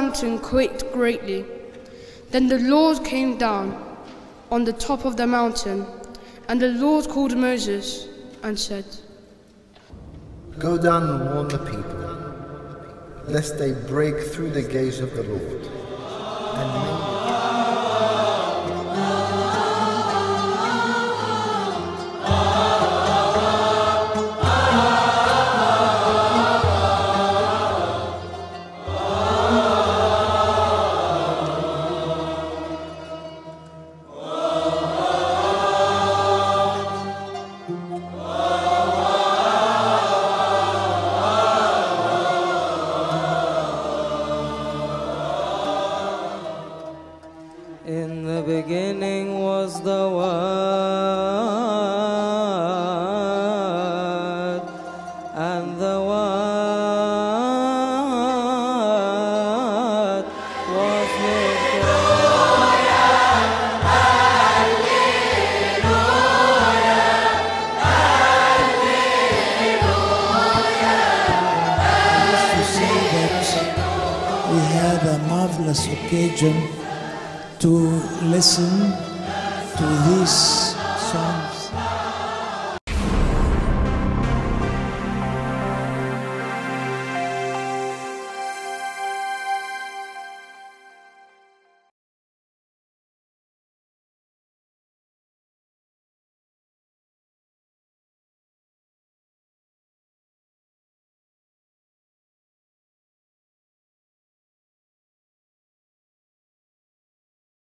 mountain quaked greatly. Then the Lord came down on the top of the mountain, and the Lord called Moses and said, "Go down and warn the people, lest they break through the gates of the Lord, and make." Occasion to listen to this